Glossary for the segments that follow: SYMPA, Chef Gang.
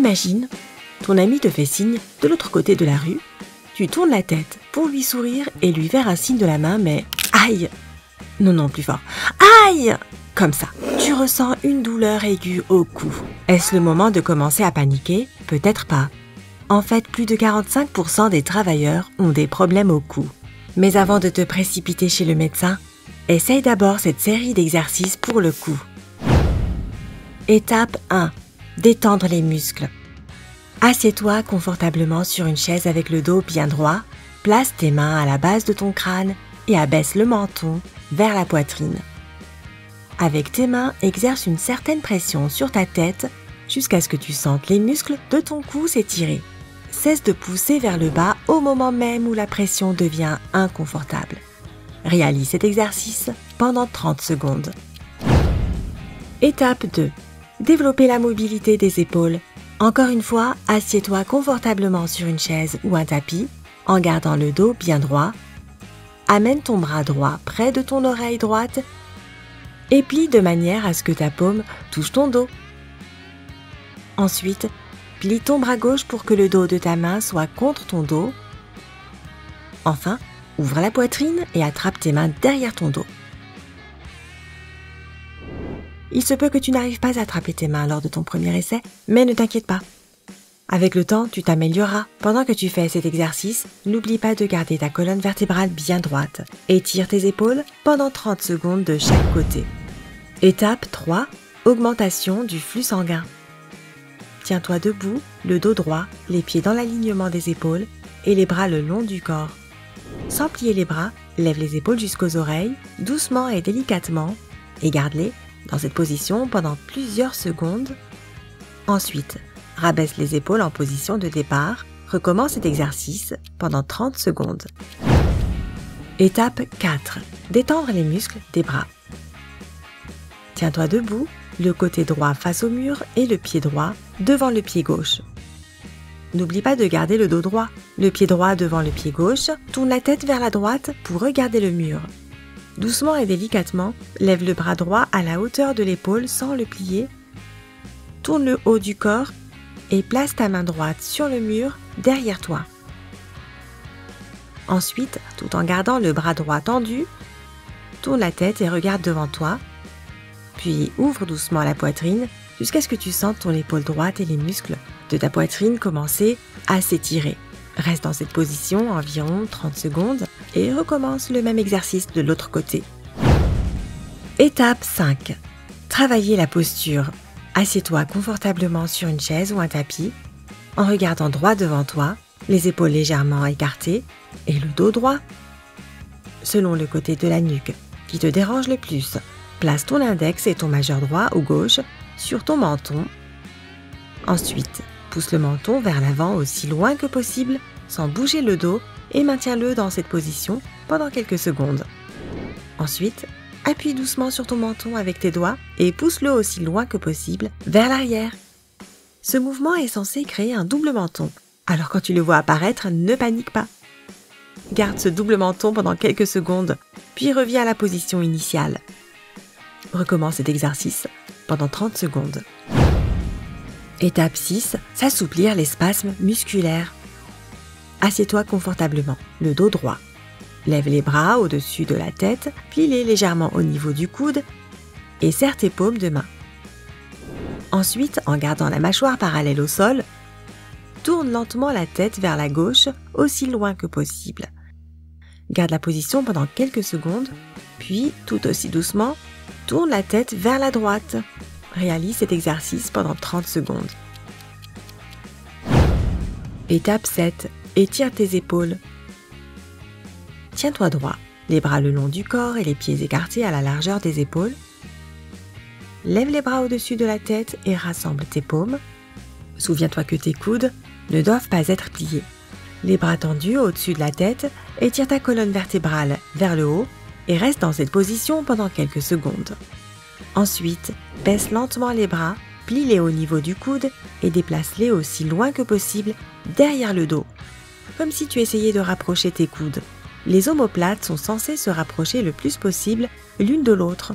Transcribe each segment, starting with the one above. Imagine, ton ami te fait signe de l'autre côté de la rue, tu tournes la tête pour lui sourire et lui faire un signe de la main, mais aïe! Non, plus fort. Aïe! Comme ça. Tu ressens une douleur aiguë au cou. Est-ce le moment de commencer à paniquer? Peut-être pas. En fait, plus de 45% des travailleurs ont des problèmes au cou. Mais avant de te précipiter chez le médecin, essaye d'abord cette série d'exercices pour le cou. Étape 1. Détendre les muscles. Assieds-toi confortablement sur une chaise avec le dos bien droit, place tes mains à la base de ton crâne et abaisse le menton vers la poitrine. Avec tes mains, exerce une certaine pression sur ta tête jusqu'à ce que tu sentes les muscles de ton cou s'étirer. Cesse de pousser vers le bas au moment même où la pression devient inconfortable. Réalise cet exercice pendant 30 secondes. Étape 2. Développer la mobilité des épaules. Encore une fois, assieds-toi confortablement sur une chaise ou un tapis en gardant le dos bien droit. Amène ton bras droit près de ton oreille droite et plie de manière à ce que ta paume touche ton dos. Ensuite, plie ton bras gauche pour que le dos de ta main soit contre ton dos. Enfin, ouvre la poitrine et attrape tes mains derrière ton dos. Il se peut que tu n'arrives pas à attraper tes mains lors de ton premier essai, mais ne t'inquiète pas. Avec le temps, tu t'amélioreras. Pendant que tu fais cet exercice, n'oublie pas de garder ta colonne vertébrale bien droite. Étire tes épaules pendant 30 secondes de chaque côté. Étape 3. Augmentation du flux sanguin. Tiens-toi debout, le dos droit, les pieds dans l'alignement des épaules et les bras le long du corps. Sans plier les bras, lève les épaules jusqu'aux oreilles, doucement et délicatement, et garde-les dans cette position pendant plusieurs secondes. Ensuite, rabaisse les épaules en position de départ. Recommence cet exercice pendant 30 secondes. Étape 4. Détendre les muscles des bras. Tiens-toi debout, le côté droit face au mur et le pied droit devant le pied gauche. N'oublie pas de garder le dos droit. Le pied droit devant le pied gauche, tourne la tête vers la droite pour regarder le mur. Doucement et délicatement, lève le bras droit à la hauteur de l'épaule sans le plier. Tourne le haut du corps et place ta main droite sur le mur derrière toi. Ensuite, tout en gardant le bras droit tendu, tourne la tête et regarde devant toi. Puis ouvre doucement la poitrine jusqu'à ce que tu sentes ton épaule droite et les muscles de ta poitrine commencer à s'étirer. Reste dans cette position environ 30 secondes et recommence le même exercice de l'autre côté. Étape 5. Travailler la posture. Assieds-toi confortablement sur une chaise ou un tapis, en regardant droit devant toi, les épaules légèrement écartées et le dos droit. Selon le côté de la nuque qui te dérange le plus, place ton index et ton majeur droit ou gauche sur ton menton. Ensuite, pousse le menton vers l'avant aussi loin que possible sans bouger le dos et maintiens-le dans cette position pendant quelques secondes. Ensuite, appuie doucement sur ton menton avec tes doigts et pousse-le aussi loin que possible vers l'arrière. Ce mouvement est censé créer un double menton, alors quand tu le vois apparaître, ne panique pas. Garde ce double menton pendant quelques secondes, puis reviens à la position initiale. Recommence cet exercice pendant 30 secondes. Étape 6. S'assouplir les spasmes musculaires. Assieds-toi confortablement, le dos droit. Lève les bras au-dessus de la tête, plie-les légèrement au niveau du coude et serre tes paumes de main. Ensuite, en gardant la mâchoire parallèle au sol, tourne lentement la tête vers la gauche aussi loin que possible. Garde la position pendant quelques secondes, puis, tout aussi doucement, tourne la tête vers la droite. Réalise cet exercice pendant 30 secondes. Étape 7. Étire tes épaules. Tiens-toi droit, les bras le long du corps et les pieds écartés à la largeur des épaules. Lève les bras au-dessus de la tête et rassemble tes paumes. Souviens-toi que tes coudes ne doivent pas être pliés. Les bras tendus au-dessus de la tête, étire ta colonne vertébrale vers le haut et reste dans cette position pendant quelques secondes. Ensuite, baisse lentement les bras, plie-les au niveau du coude et déplace-les aussi loin que possible derrière le dos, comme si tu essayais de rapprocher tes coudes. Les omoplates sont censées se rapprocher le plus possible l'une de l'autre.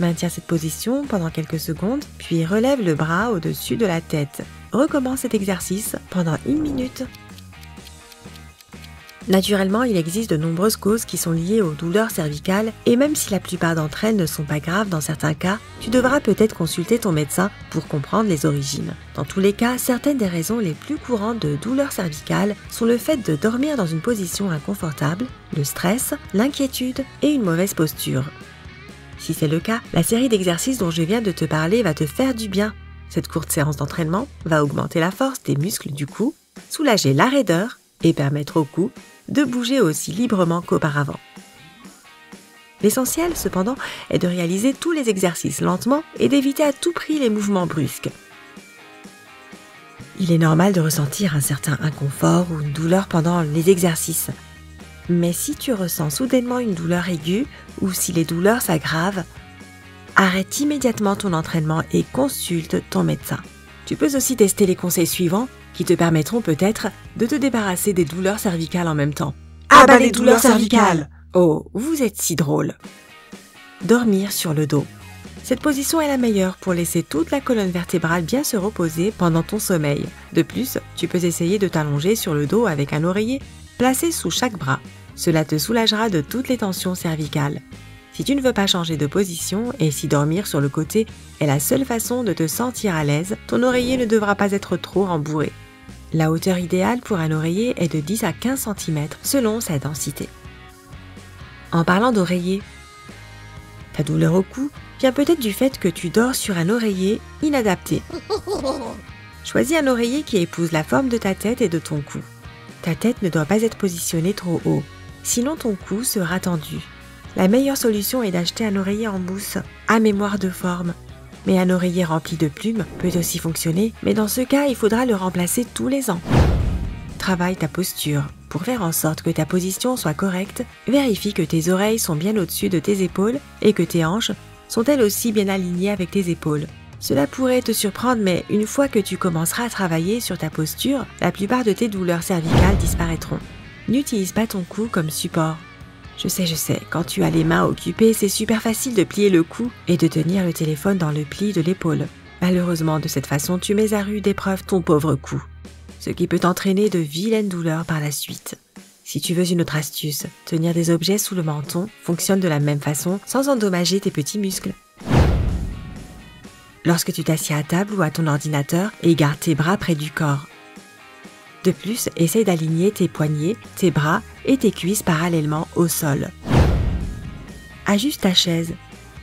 Maintiens cette position pendant quelques secondes, puis relève le bras au-dessus de la tête. Recommence cet exercice pendant 1 minute. Naturellement, il existe de nombreuses causes qui sont liées aux douleurs cervicales et même si la plupart d'entre elles ne sont pas graves dans certains cas, tu devras peut-être consulter ton médecin pour comprendre les origines. Dans tous les cas, certaines des raisons les plus courantes de douleurs cervicales sont le fait de dormir dans une position inconfortable, le stress, l'inquiétude et une mauvaise posture. Si c'est le cas, la série d'exercices dont je viens de te parler va te faire du bien. Cette courte séance d'entraînement va augmenter la force des muscles du cou, soulager la raideur et permettre au cou de bouger aussi librement qu'auparavant. L'essentiel, cependant, est de réaliser tous les exercices lentement et d'éviter à tout prix les mouvements brusques. Il est normal de ressentir un certain inconfort ou une douleur pendant les exercices. Mais si tu ressens soudainement une douleur aiguë ou si les douleurs s'aggravent, arrête immédiatement ton entraînement et consulte ton médecin. Tu peux aussi tester les conseils suivants qui te permettront peut-être de te débarrasser des douleurs cervicales en même temps. Ah bah les douleurs cervicales! Oh, vous êtes si drôle! Dormir sur le dos. Cette position est la meilleure pour laisser toute la colonne vertébrale bien se reposer pendant ton sommeil. De plus, tu peux essayer de t'allonger sur le dos avec un oreiller placé sous chaque bras. Cela te soulagera de toutes les tensions cervicales. Si tu ne veux pas changer de position et si dormir sur le côté est la seule façon de te sentir à l'aise, ton oreiller ne devra pas être trop rembourré. La hauteur idéale pour un oreiller est de 10 à 15 cm selon sa densité. En parlant d'oreiller, ta douleur au cou vient peut-être du fait que tu dors sur un oreiller inadapté. Choisis un oreiller qui épouse la forme de ta tête et de ton cou. Ta tête ne doit pas être positionnée trop haut, sinon ton cou sera tendu. La meilleure solution est d'acheter un oreiller en mousse, à mémoire de forme. Mais un oreiller rempli de plumes peut aussi fonctionner, mais dans ce cas, il faudra le remplacer tous les ans. Travaille ta posture. Pour faire en sorte que ta position soit correcte, vérifie que tes oreilles sont bien au-dessus de tes épaules et que tes hanches sont elles aussi bien alignées avec tes épaules. Cela pourrait te surprendre, mais une fois que tu commenceras à travailler sur ta posture, la plupart de tes douleurs cervicales disparaîtront. N'utilise pas ton cou comme support. Je sais, quand tu as les mains occupées, c'est super facile de plier le cou et de tenir le téléphone dans le pli de l'épaule. Malheureusement, de cette façon, tu mets à rude épreuve ton pauvre cou, ce qui peut t'entraîner de vilaines douleurs par la suite. Si tu veux une autre astuce, tenir des objets sous le menton fonctionne de la même façon sans endommager tes petits muscles. Lorsque tu t'assieds à table ou à ton ordinateur, égare tes bras près du corps. De plus, essaye d'aligner tes poignets, tes bras et tes cuisses parallèlement au sol. Ajuste ta chaise.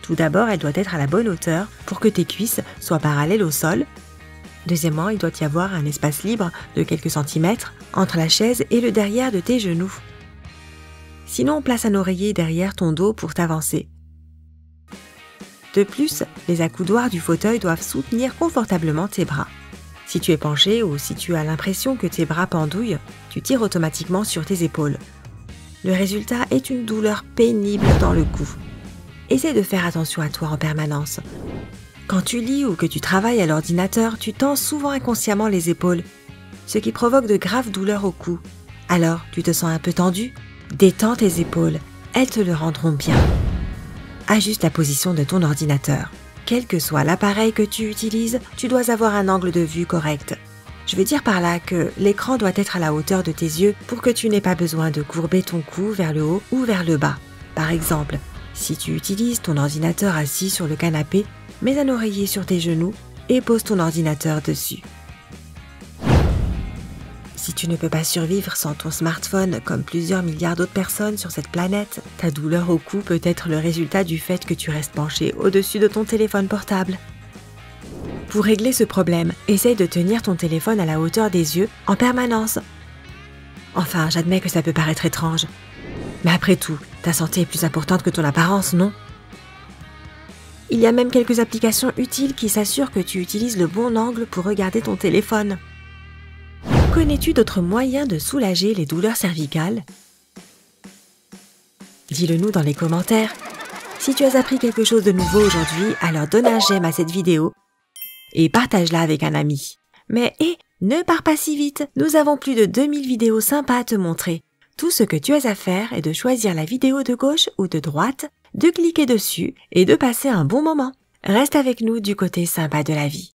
Tout d'abord, elle doit être à la bonne hauteur pour que tes cuisses soient parallèles au sol. Deuxièmement, il doit y avoir un espace libre de quelques centimètres entre la chaise et le derrière de tes genoux. Sinon, place un oreiller derrière ton dos pour t'avancer. De plus, les accoudoirs du fauteuil doivent soutenir confortablement tes bras. Si tu es penché ou si tu as l'impression que tes bras pendouillent, tu tires automatiquement sur tes épaules. Le résultat est une douleur pénible dans le cou. Essaie de faire attention à toi en permanence. Quand tu lis ou que tu travailles à l'ordinateur, tu tends souvent inconsciemment les épaules, ce qui provoque de graves douleurs au cou. Alors, tu te sens un peu tendu? Détends tes épaules, elles te le rendront bien. Ajuste la position de ton ordinateur. Quel que soit l'appareil que tu utilises, tu dois avoir un angle de vue correct. Je veux dire par là que l'écran doit être à la hauteur de tes yeux pour que tu n'aies pas besoin de courber ton cou vers le haut ou vers le bas. Par exemple, si tu utilises ton ordinateur assis sur le canapé, mets un oreiller sur tes genoux et pose ton ordinateur dessus. Si tu ne peux pas survivre sans ton smartphone comme plusieurs milliards d'autres personnes sur cette planète, ta douleur au cou peut être le résultat du fait que tu restes penché au-dessus de ton téléphone portable. Pour régler ce problème, essaye de tenir ton téléphone à la hauteur des yeux en permanence. Enfin, j'admets que ça peut paraître étrange. Mais après tout, ta santé est plus importante que ton apparence, non? Il y a même quelques applications utiles qui s'assurent que tu utilises le bon angle pour regarder ton téléphone. Connais-tu d'autres moyens de soulager les douleurs cervicales? Dis-le nous dans les commentaires. Si tu as appris quelque chose de nouveau aujourd'hui, alors donne un j'aime à cette vidéo et partage-la avec un ami. Mais ne pars pas si vite, nous avons plus de 2000 vidéos sympas à te montrer. Tout ce que tu as à faire est de choisir la vidéo de gauche ou de droite, de cliquer dessus et de passer un bon moment. Reste avec nous du côté sympa de la vie.